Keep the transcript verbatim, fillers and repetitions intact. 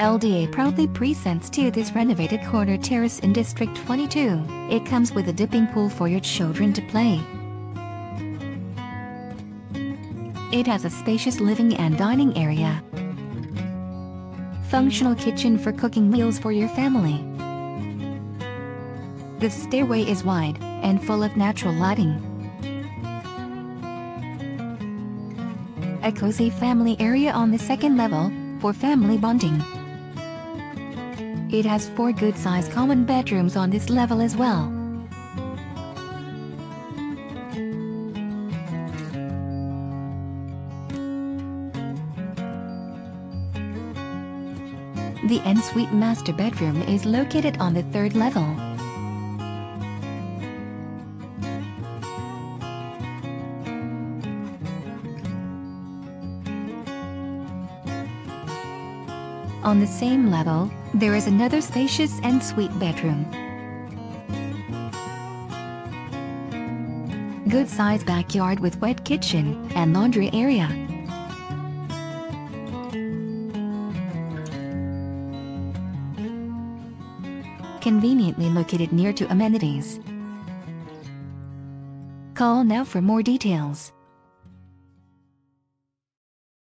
L D A proudly presents to this renovated corner terrace in District twenty-two. It comes with a dipping pool for your children to play. It has a spacious living and dining area, functional kitchen for cooking meals for your family. The stairway is wide and full of natural lighting. A cozy family area on the second level for family bonding. It has four good-sized common bedrooms on this level as well. The ensuite master bedroom is located on the third level. On the same level, there is another spacious ensuite bedroom. Good-sized backyard with wet kitchen and laundry area. Conveniently located near to amenities. Call now for more details.